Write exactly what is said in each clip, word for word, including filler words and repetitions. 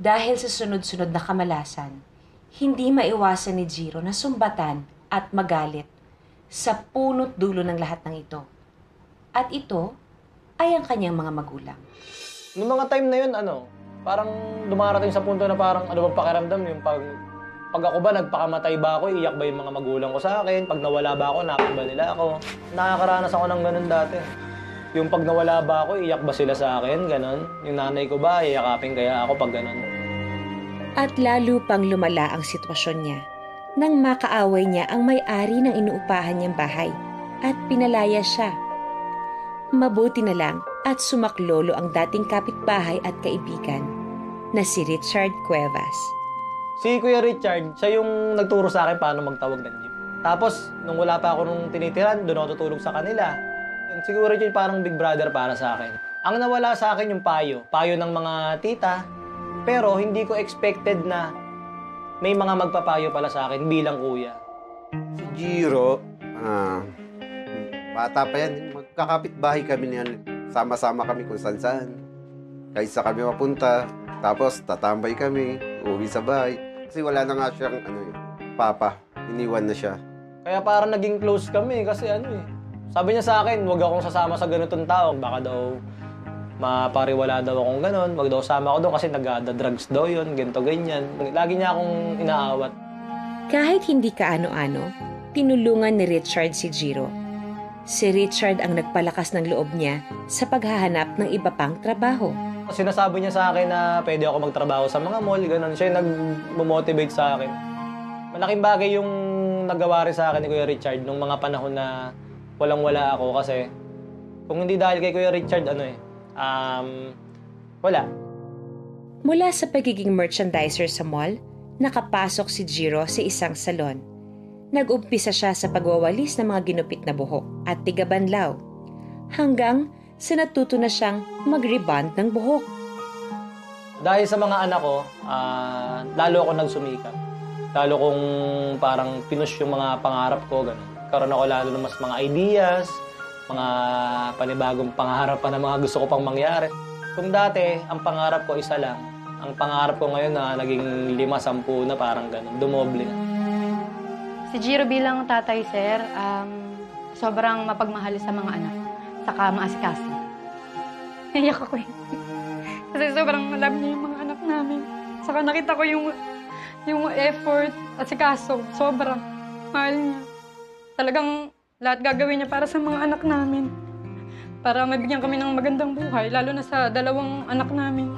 Dahil sa sunod-sunod na kamalasan, hindi maiwasan ni Jiro na sumbatan at magalit sa punot dulo ng lahat ng ito. At ito ay ang kanyang mga magulang. Noong mga time na yun, ano, parang dumarating sa punto na parang ano bang pakiramdam yung pag... Pag ako ba, nagpakamatay ba ako, iiyak ba yung mga magulang ko sa akin? Pag nawala ba ako, nakin ba nila ako? Nakakaranas ako ng ganun dati. Yung pag nawala ba ako, iiyak ba sila sa akin? Ganun. Yung nanay ko ba, iiyakapin kaya ako pag ganun? At lalo pang lumala ang sitwasyon niya nang makaaway niya ang may-ari ng inuupahan niyang bahay at pinalaya siya. Mabuti na lang at sumaklolo ang dating kapitbahay at kaibigan na si Richard Cuevas. Si Kuya Richard, siya yung nagturo sa akin paano magtawag ng jeep. Tapos, nung wala pa ako nung tinitiran, doon ako tutulog sa kanila. And siguro yun parang big brother para sa akin. Ang nawala sa akin yung payo. Payo ng mga tita. Pero hindi ko expected na may mga magpapayo pala sa akin bilang kuya. Si Jiro, ah, bata pa yan. Magkakapitbahay kami niyan. Sama-sama kami kung saan-saan. Kaysa kami mapunta. Tapos, tatambay kami. Uwi sa bahay. Kasi wala na nga siyang ano, papa. Iniwan na siya. Kaya parang naging close kami kasi ano eh. Sabi niya sa akin, huwag akong sasama sa ganitong tao. Baka daw mapariwala daw akong ganon. Huwag daw sama ako doon kasi nagda-drugs daw yun. Ganito, ganyan. Lagi niya akong inaawat. Kahit hindi ka ano-ano, tinulungan ni Richard si Jiro. Si Richard ang nagpalakas ng loob niya sa paghahanap ng iba pang trabaho. Sinasabi niya sa akin na pwede ako magtrabaho sa mga mall, gano'n. Siya yung nag-motivate sa akin. Malaking bagay yung nagawa rin sa akin ni Kuya Richard nung mga panahon na walang-wala ako kasi kung hindi dahil kay Kuya Richard, ano eh, um, wala. Mula sa pagiging merchandiser sa mall, nakapasok si Jiro sa isang salon. Nag-umpisa siya sa pagwawalis ng mga ginupit na buhok at tigabanlaw. Hanggang sa natuto na siyang mag-rebond ng buhok. Dahil sa mga anak ko, uh, lalo ako nagsumikap. Lalo kong parang pinush yung mga pangarap ko. Ganun. Karoon ako lalo ng mas mga ideas, mga panibagong pangarap pa na mga gusto ko pang mangyari. Kung dati, ang pangarap ko isa lang. Ang pangarap ko ngayon na naging lima, sampu na parang ganun. Dumoble na. Si Jiro bilang tatay, sir, um, sobrang mapagmahal sa mga anak. Saka maasikasi. Naiyak ako eh. Kasi sobrang love niya yung mga anak namin. Saka nakita ko yung, yung effort at sikaso. Sobrang mahal niya. Talagang lahat gagawin niya para sa mga anak namin. Para mabigyan kami ng magandang buhay, lalo na sa dalawang anak namin.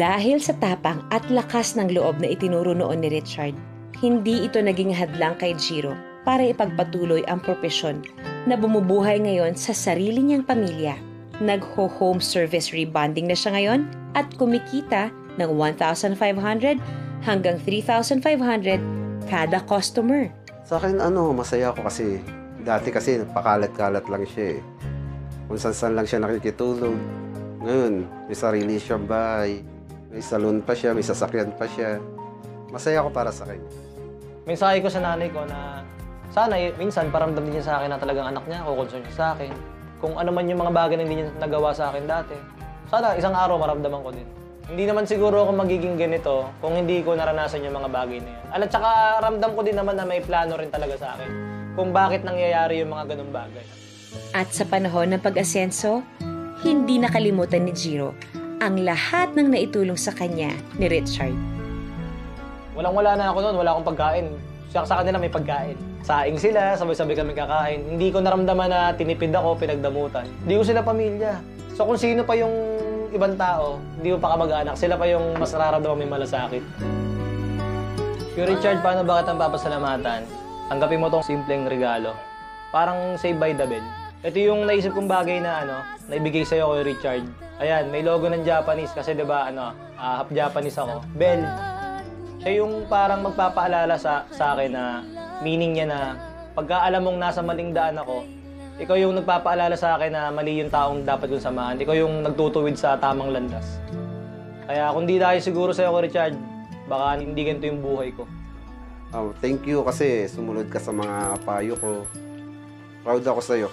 Dahil sa tapang at lakas ng loob na itinuro noon ni Richard, hindi ito naging hadlang kay Jiro para ipagpatuloy ang propesyon na bumubuhay ngayon sa sarili niyang pamilya. Nagho-home service rebonding na siya ngayon at kumikita ng one thousand five hundred hanggang three thousand five hundred kada customer. Sa akin, ano, masaya ako kasi dati kasi pakalat-kalat lang siya eh. Kung saan-saan lang siya nakikitulog. Ngayon, may sarili siyang bahay. May salon pa siya, may sasakyan pa siya. Masaya ako para sa kanya. Mensahe ko sa nanay ko na sana, minsan, paramdam din niya sa akin na talagang anak niya, kukonson niya sa akin. Kung ano man yung mga bagay na hindi niya nagawa sa akin dati, sana isang araw maramdaman ko din. Hindi naman siguro ako magiging ganito kung hindi ko naranasan yung mga bagay na yan. At saka, ramdam ko din naman na may plano rin talaga sa akin kung bakit nangyayari yung mga ganung bagay. At sa panahon ng pag-asenso, hindi nakalimutan ni Jiro ang lahat ng naitulong sa kanya ni Richard. Walang-wala na ako noon, wala akong pagkain. Siya sa kanila may pagkain. Saing sila, sabay-sabay kami kakain. Hindi ko naramdaman na tinipid ako, pinagdamutan. Hindi ko sila pamilya. So kung sino pa yung ibang tao, hindi ko pa kamag-anak. Sila pa yung mas nararamdaman may malasakit. Kuya Richard, paano ba kitang papasalamatan? Tanggapin mo tong simpleng regalo. Parang save by the bell. Ito yung naisip kong bagay na ano, naibigay sa'yo, Kuya Richard. Ayan, may logo ng Japanese kasi diba, ano, uh, half Japanese ako. Bell. Siya yung parang magpapaalala sa, sa akin na meaning niya na pagka alam mong nasa maling daan ako, ikaw yung nagpapaalala sa akin na mali yung taong dapat kong samahan. Ikaw yung nagtutuwid sa tamang landas. Kaya kung di dahil siguro sa'yo ko, Richard, baka hindi ganito yung buhay ko. Oh, thank you kasi sumunod ka sa mga payo ko. Proud ako sa'yo.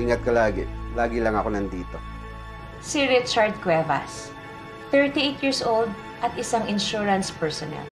Ingat ka lagi. Lagi lang ako nandito. Si Richard Cuevas. thirty-eight years old at isang insurance personnel.